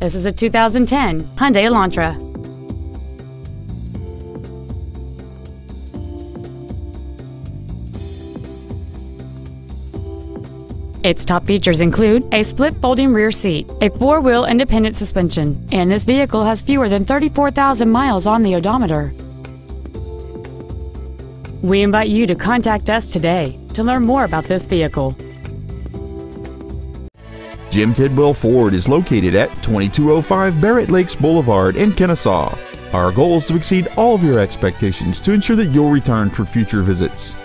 This is a 2010 Hyundai Elantra. Its top features include a split folding rear seat, a four-wheel independent suspension, and this vehicle has fewer than 34,000 miles on the odometer. We invite you to contact us today to learn more about this vehicle. Jim Tidwell Ford is located at 2205 Barrett Lakes Boulevard in Kennesaw. Our goal is to exceed all of your expectations to ensure that you'll return for future visits.